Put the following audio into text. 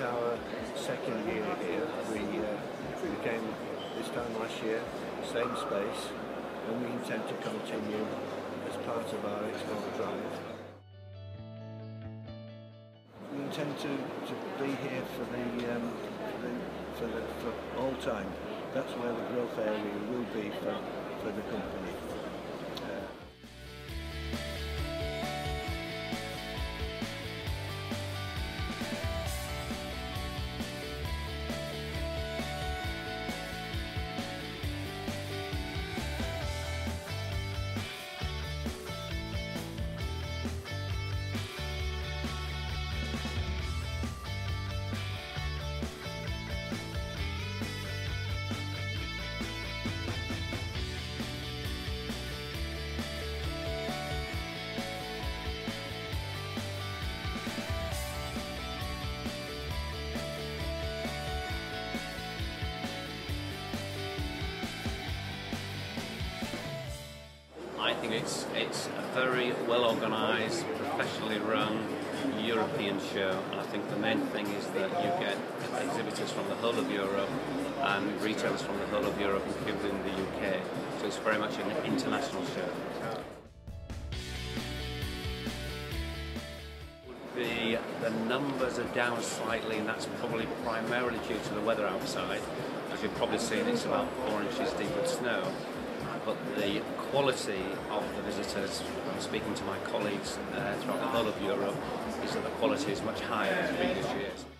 is our second year here. We came this time last year, same space, and we intend to continue as part of our Explore Drive. We intend to be here for all time. That's where the growth area will be for the company. I think it's a very well-organised, professionally run European show, and I think the main thing is that you get exhibitors from the whole of Europe and retailers from the whole of Europe, including the UK, so it's very much an international show. The numbers are down slightly, and that's probably primarily due to the weather outside. As you've probably seen, it's about 4 inches deep with snow. But the quality of the visitors, speaking to my colleagues throughout the whole of Europe, is that the quality is much higher than previous years.